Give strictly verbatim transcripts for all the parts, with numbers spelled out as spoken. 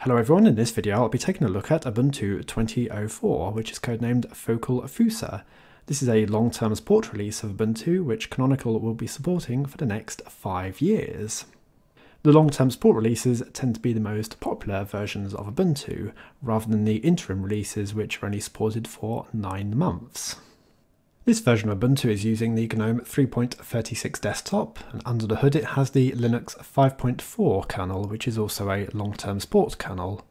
Hello everyone, in this video I'll be taking a look at Ubuntu twenty oh four, which is codenamed Focal Fossa. This is a long-term support release of Ubuntu, which Canonical will be supporting for the next five years. The long-term support releases tend to be the most popular versions of Ubuntu, rather than the interim releases which are only supported for nine months. This version of Ubuntu is using the GNOME three point thirty-six desktop, and under the hood it has the Linux five point four kernel, which is also a long-term support kernel.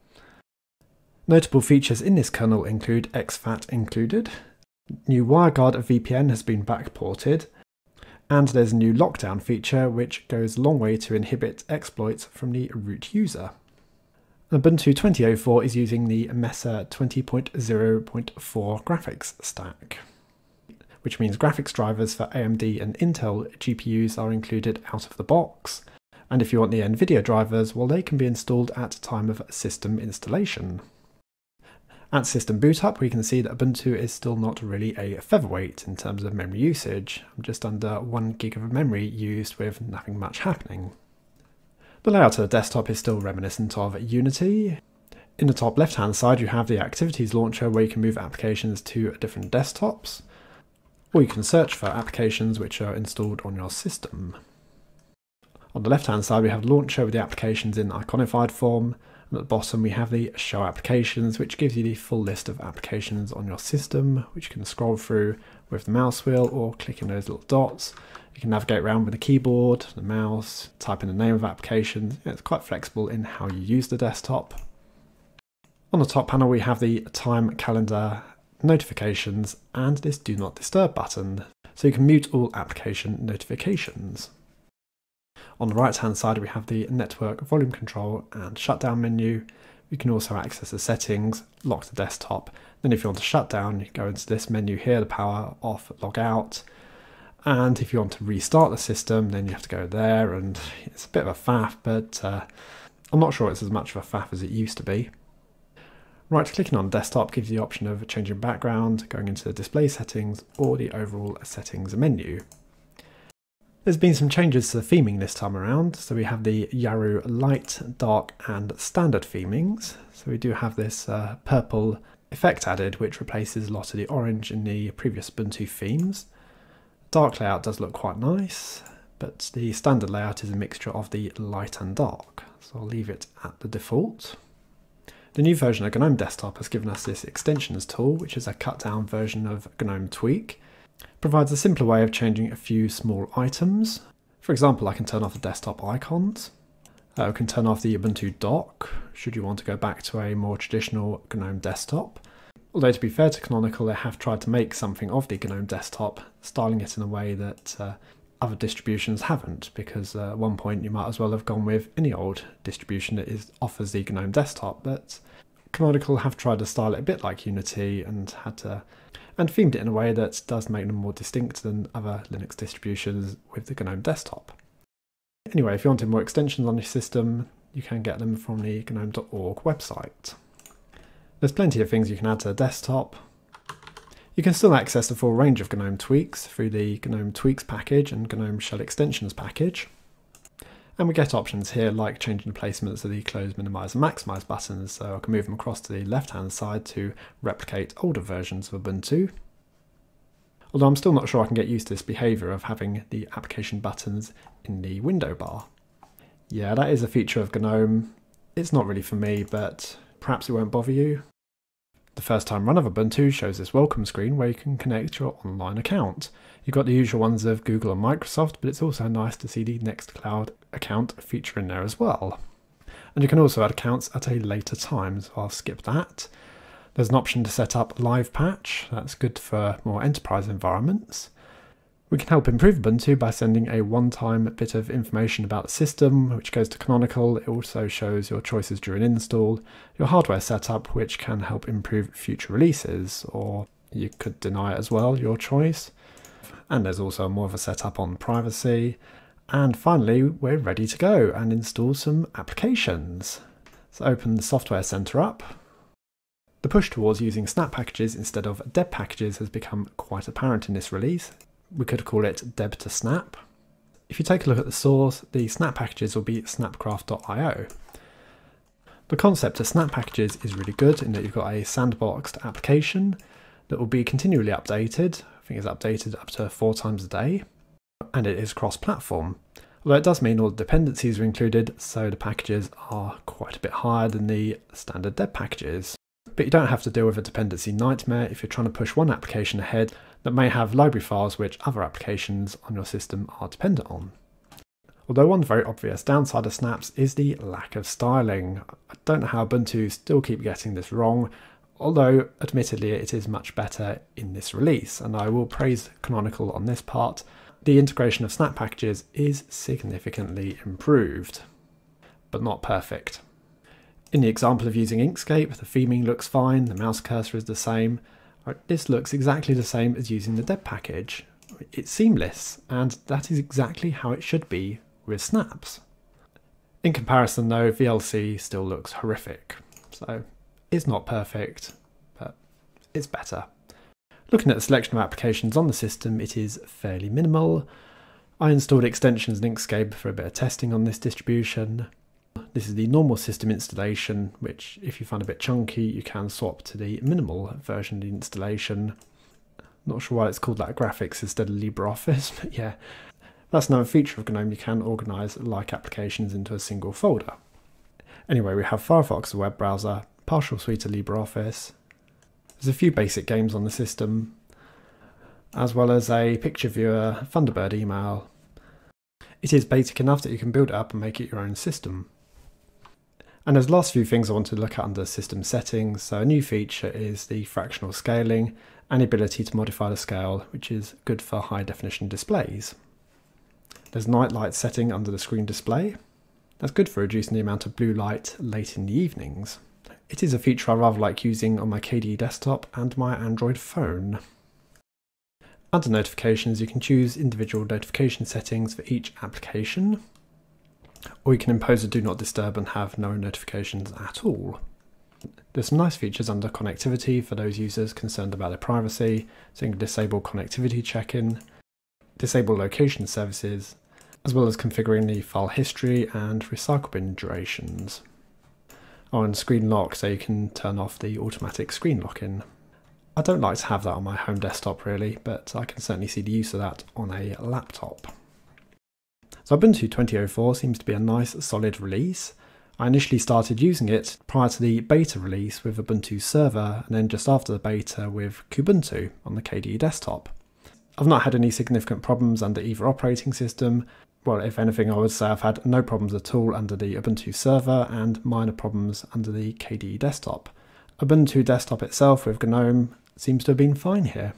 Notable features in this kernel include exFAT included, new WireGuard V P N has been backported, and there's a new lockdown feature which goes a long way to inhibit exploits from the root user. Ubuntu twenty oh four is using the Mesa twenty point oh point four graphics stack, which means graphics drivers for A M D and Intel G P Us are included out of the box, and if you want the NVIDIA drivers, well, they can be installed at time of system installation. At system boot up, we can see that Ubuntu is still not really a featherweight in terms of memory usage. I'm just under one gig of memory used with nothing much happening. The layout of the desktop is still reminiscent of Unity. In the top left hand side you have the activities launcher where you can move applications to different desktops, or you can search for applications which are installed on your system. On the left hand side we have launcher with the applications in iconified form, and at the bottom we have the show applications, which gives you the full list of applications on your system, which you can scroll through with the mouse wheel or clicking those little dots. You can navigate around with the keyboard, the mouse, type in the name of applications. It's quite flexible in how you use the desktop. On the top panel we have the time, calendar, notifications, and this do not disturb button, so you can mute all application notifications. On the right hand side we have the network volume control and shutdown menu. You can also access the settings, lock the desktop, then if you want to shut down you go into this menu here, the power off, log out, and if you want to restart the system then you have to go there, and it's a bit of a faff, but uh, I'm not sure it's as much of a faff as it used to be. Right clicking on desktop gives you the option of changing background, going into the display settings or the overall settings menu. There's been some changes to the theming this time around, so we have the Yaru light, dark and standard themings. So we do have this uh, purple effect added, which replaces a lot of the orange in the previous Ubuntu themes. Dark layout does look quite nice, but the standard layout is a mixture of the light and dark, so I'll leave it at the default. The new version of GNOME Desktop has given us this extensions tool, which is a cut down version of GNOME Tweak. It provides a simpler way of changing a few small items. For example, I can turn off the desktop icons. I can turn off the Ubuntu dock, should you want to go back to a more traditional GNOME Desktop. Although to be fair to Canonical, they have tried to make something of the GNOME Desktop, styling it in a way that uh, other distributions haven't, because uh, at one point you might as well have gone with any old distribution that is, offers the GNOME Desktop, but Canonical have tried to style it a bit like Unity and had to, and themed it in a way that does make them more distinct than other Linux distributions with the GNOME Desktop. Anyway, if you wanted more extensions on your system, you can get them from the gnome dot org website. There's plenty of things you can add to the desktop. You can still access the full range of GNOME tweaks through the GNOME Tweaks package and GNOME Shell Extensions package. And we get options here like changing the placements of the close, minimize and maximize buttons, so I can move them across to the left hand side to replicate older versions of Ubuntu. Although I'm still not sure I can get used to this behavior of having the application buttons in the window bar. Yeah, that is a feature of GNOME. It's not really for me, but perhaps it won't bother you. The first time run of Ubuntu shows this welcome screen where you can connect your online account. You've got the usual ones of Google and Microsoft, but it's also nice to see the Nextcloud account feature in there as well. And you can also add accounts at a later time, so I'll skip that. There's an option to set up live patch, that's good for more enterprise environments. We can help improve Ubuntu by sending a one-time bit of information about the system, which goes to Canonical. It also shows your choices during install, your hardware setup, which can help improve future releases, or you could deny it as well, your choice. And there's also more of a setup on privacy. And finally, we're ready to go and install some applications. So open the Software Center up. The push towards using snap packages instead of deb packages has become quite apparent in this release. We could call it deb to snap. If you take a look at the source, the snap packages will be snapcraft dot i o. The concept of snap packages is really good in that you've got a sandboxed application that will be continually updated. I think it's updated up to four times a day, and it is cross-platform. Although it does mean all the dependencies are included, so the packages are quite a bit higher than the standard deb packages. But you don't have to deal with a dependency nightmare if you're trying to push one application ahead that may have library files which other applications on your system are dependent on. Although one very obvious downside of snaps is the lack of styling. I don't know how Ubuntu still keep getting this wrong, although admittedly it is much better in this release, and I will praise Canonical on this part. The integration of snap packages is significantly improved, but not perfect. In the example of using Inkscape, the theming looks fine, the mouse cursor is the same. This looks exactly the same as using the deb package. It's seamless, and that is exactly how it should be with snaps. In comparison though, V L C still looks horrific. So it's not perfect, but it's better. Looking at the selection of applications on the system, it is fairly minimal. I installed extensions in Inkscape for a bit of testing on this distribution. This is the normal system installation, which if you find a bit chunky, you can swap to the minimal version of the installation. Not sure why it's called that graphics instead of LibreOffice, but yeah. That's another feature of GNOME, you can organise like applications into a single folder. Anyway, we have Firefox, a web browser, partial suite of LibreOffice. There's a few basic games on the system, as well as a picture viewer, Thunderbird email. It is basic enough that you can build it up and make it your own system. And as the last few things I want to look at under system settings, so a new feature is the fractional scaling and the ability to modify the scale, which is good for high definition displays. There's night light setting under the screen display. That's good for reducing the amount of blue light late in the evenings. It is a feature I rather like using on my K D E desktop and my Android phone. Under notifications, you can choose individual notification settings for each application. Or you can impose a do not disturb and have no notifications at all. There's some nice features under connectivity for those users concerned about their privacy, so you can disable connectivity check-in, disable location services, as well as configuring the file history and recycle bin durations. Oh, and screen lock, so you can turn off the automatic screen lock-in. I don't like to have that on my home desktop really, but I can certainly see the use of that on a laptop. So Ubuntu twenty oh four seems to be a nice solid release. I initially started using it prior to the beta release with Ubuntu server, and then just after the beta with Kubuntu on the K D E desktop. I've not had any significant problems under either operating system. Well, if anything, I would say I've had no problems at all under the Ubuntu server and minor problems under the K D E desktop. Ubuntu desktop itself with GNOME seems to have been fine here.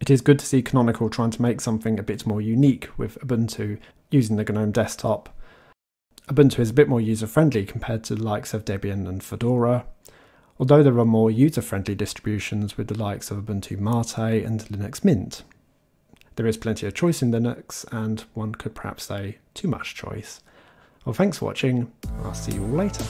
It is good to see Canonical trying to make something a bit more unique with Ubuntu using the GNOME desktop. Ubuntu is a bit more user-friendly compared to the likes of Debian and Fedora, although there are more user-friendly distributions with the likes of Ubuntu Mate and Linux Mint. There is plenty of choice in Linux, and one could perhaps say too much choice. Well, thanks for watching, and I'll see you all later.